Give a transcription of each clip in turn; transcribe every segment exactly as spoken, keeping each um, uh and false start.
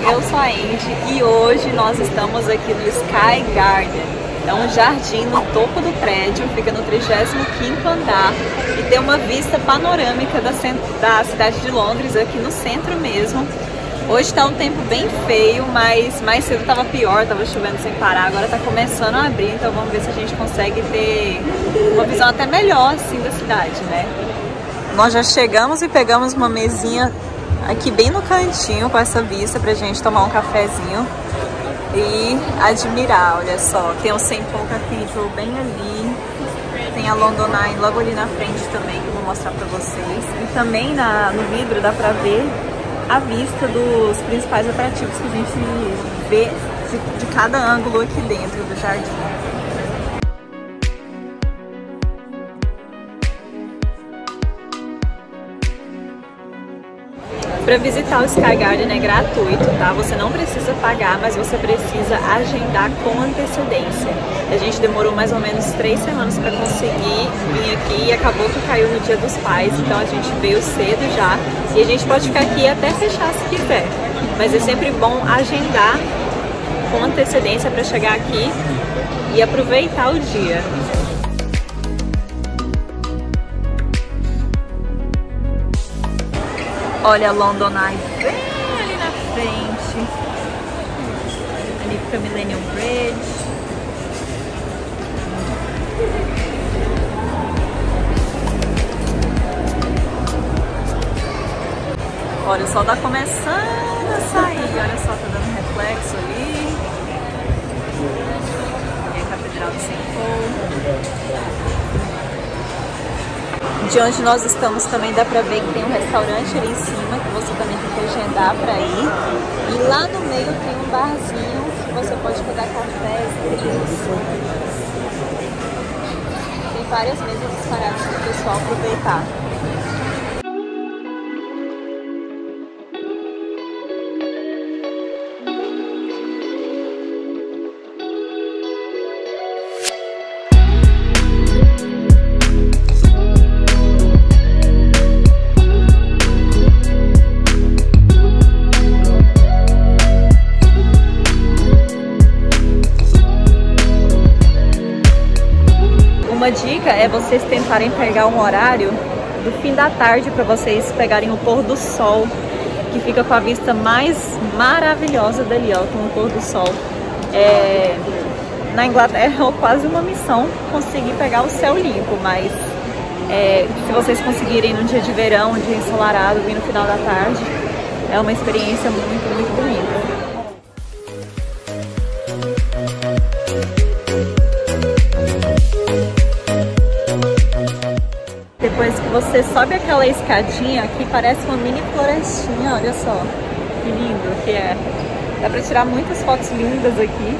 eu sou a Andy e hoje nós estamos aqui no Sky Garden. É um jardim no topo do prédio, fica no trigésimo quinto andar e tem uma vista panorâmica da, da cidade de Londres, aqui no centro mesmo. Hoje está um tempo bem feio, mas mais cedo estava pior, estava chovendo sem parar, agora está começando a abrir, então vamos ver se a gente consegue ter uma visão até melhor assim da cidade, né? Nós já chegamos e pegamos uma mesinha aqui bem no cantinho com essa vista pra gente tomar um cafezinho e admirar, olha só, tem o Saint Paul Cathedral bem ali, tem a London Eye logo ali na frente também, que eu vou mostrar pra vocês, e também na, no vidro dá pra ver a vista dos principais atrativos que a gente vê de, de cada ângulo aqui dentro do jardim. Para visitar o Sky Garden é gratuito, tá? Você não precisa pagar, mas você precisa agendar com antecedência. A gente demorou mais ou menos três semanas para conseguir vir aqui e acabou que caiu no Dia dos Pais, então a gente veio cedo já e a gente pode ficar aqui até fechar se quiser. Mas é sempre bom agendar com antecedência para chegar aqui e aproveitar o dia. Olha a London Eye bem ali na frente. Ali fica Millennium Bridge. Olha, o sol tá começando a sair. Olha só, tá dando reflexo ali. E a Catedral de Saint Paul. De onde nós estamos também dá pra ver que tem um restaurante ali em cima, que você também tem que agendar pra ir. E lá no meio tem um barzinho que você pode pegar cafés e drinks. Tem várias mesas disparadas para o pessoal aproveitar. Uma dica é vocês tentarem pegar um horário do fim da tarde para vocês pegarem o pôr do sol, que fica com a vista mais maravilhosa dali, ó, com o pôr do sol. É, na Inglaterra é quase uma missão conseguir pegar o céu limpo, mas é, se vocês conseguirem num dia de verão, um dia ensolarado, vir no final da tarde, é uma experiência muito, muito bonita. Depois que você sobe aquela escadinha, aqui parece uma mini florestinha, olha só, que lindo que é. Dá pra tirar muitas fotos lindas aqui.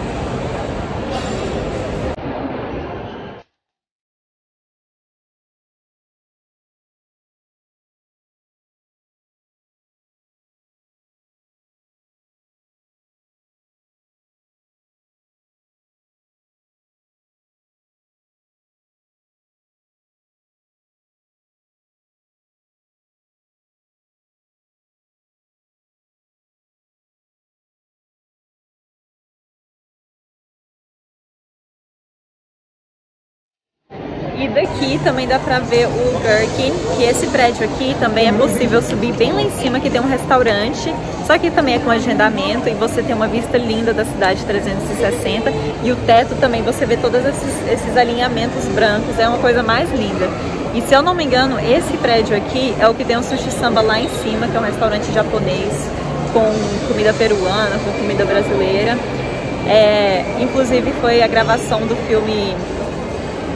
E daqui também dá pra ver o Gherkin, que esse prédio aqui também é possível subir bem lá em cima, que tem um restaurante, só que também é com agendamento e você tem uma vista linda da cidade trezentos e sessenta e o teto também, você vê todos esses, esses alinhamentos brancos, é uma coisa mais linda. E se eu não me engano, esse prédio aqui é o que tem o Sushi Samba lá em cima, que é um restaurante japonês com comida peruana, com comida brasileira. É, inclusive foi a gravação do filme...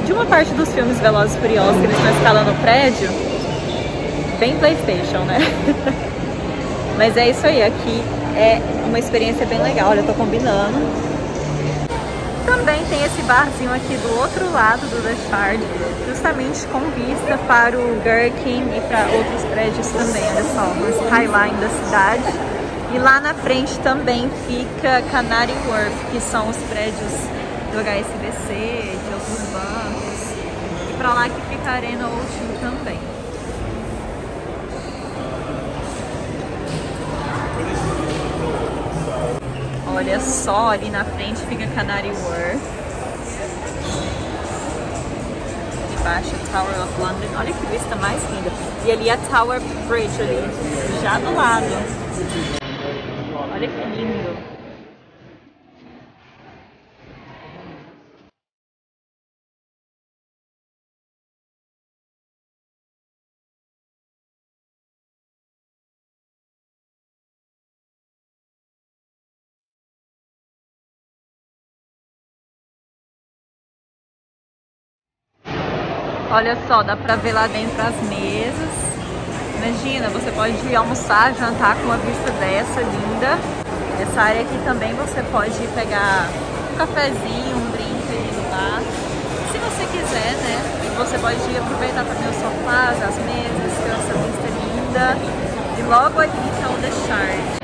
de uma parte dos filmes Velozes e Furiosos, que eles estão escalando o prédio, bem Playstation, né? Mas é isso aí, aqui é uma experiência bem legal, olha, eu tô combinando. Também tem esse barzinho aqui do outro lado do The Shard, justamente com vista para o Gherkin e para outros prédios também, olha só, o skyline da cidade. E lá na frente também fica Canary Wharf, que são os prédios do H S B C, de alguns bancos, e pra lá que fica a Arena O dois também. Olha só, ali na frente fica Canary Wharf. Debaixo Tower of London. Olha que vista mais linda. E ali a Tower Bridge ali, já do lado. Olha que lindo. Olha só, dá pra ver lá dentro as mesas. Imagina, você pode almoçar, jantar com uma vista dessa, linda. Essa área aqui também você pode pegar um cafezinho, um drink ali no bar, se você quiser, né? Você pode aproveitar também os sofás, as mesas, que essa vista linda. E logo ali está o The Shard.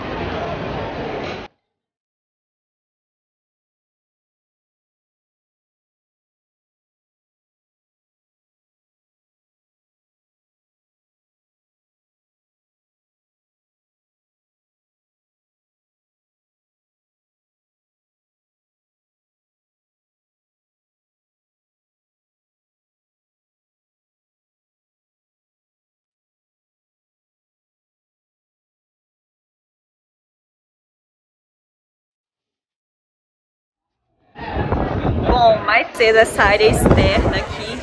Bom, mais cedo essa área externa aqui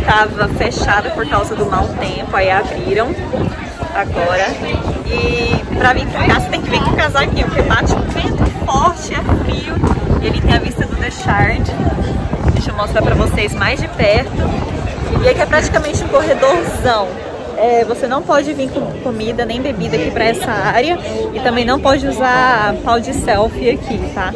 estava fechada por causa do mau tempo, aí abriram agora. E pra vir pra cá você tem que vir com o casaquinho, porque bate um vento forte, é frio. E ele tem a vista do The Shard. Deixa eu mostrar pra vocês mais de perto. E aqui é praticamente um corredorzão. É, você não pode vir com comida nem bebida aqui pra essa área. E também não pode usar pau de selfie aqui, tá?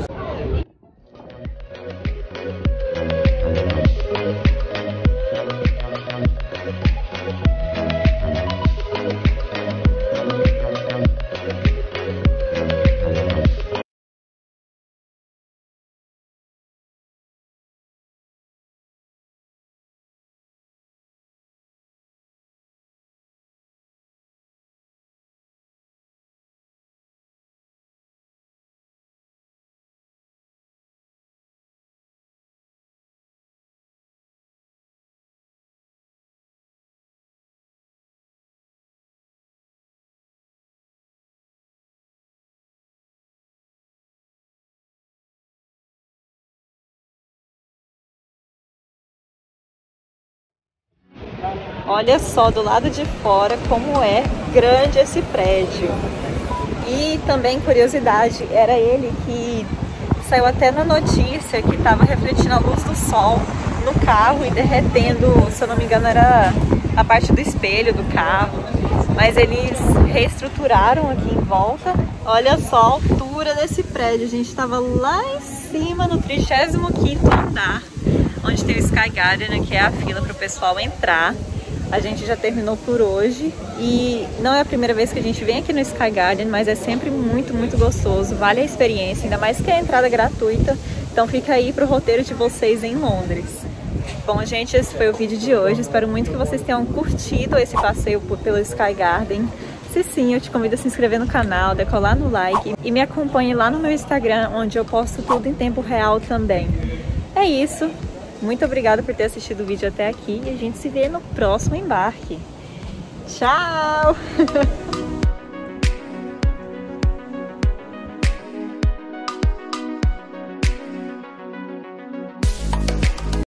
Olha só do lado de fora como é grande esse prédio. E também curiosidade, era ele que saiu até na notícia que estava refletindo a luz do sol no carro e derretendo, se eu não me engano era a parte do espelho do carro. Mas eles reestruturaram aqui em volta. Olha só a altura desse prédio, a gente estava lá em cima no trigésimo quinto andar. Onde tem o Sky Garden, que é a fila para o pessoal entrar. A gente já terminou por hoje e não é a primeira vez que a gente vem aqui no Sky Garden, mas é sempre muito, muito gostoso, vale a experiência, ainda mais que a entrada é gratuita, então fica aí para o roteiro de vocês em Londres. Bom, gente, esse foi o vídeo de hoje, espero muito que vocês tenham curtido esse passeio pelo Sky Garden. Se sim, eu te convido a se inscrever no canal, decolar no like e me acompanhe lá no meu Instagram, onde eu posto tudo em tempo real também. É isso! Muito obrigada por ter assistido o vídeo até aqui e a gente se vê no próximo embarque. Tchau!